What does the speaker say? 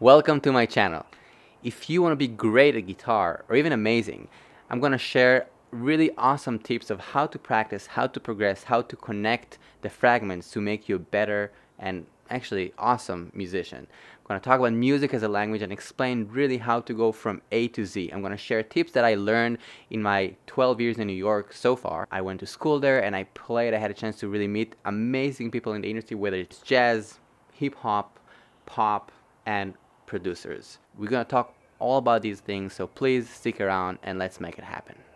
Welcome to my channel. If you want to be great at guitar or even amazing, I'm going to share really awesome tips of how to practice, how to progress, how to connect the fragments to make you a better and actually awesome musician. I'm going to talk about music as a language and explain really how to go from A to Z. I'm going to share tips that I learned in my 12 years in New York so far. I went to school there and I played. I had a chance to really meet amazing people in the industry, whether it's jazz, hip hop, pop, and producers. We're going to talk all about these things, so please stick around and let's make it happen.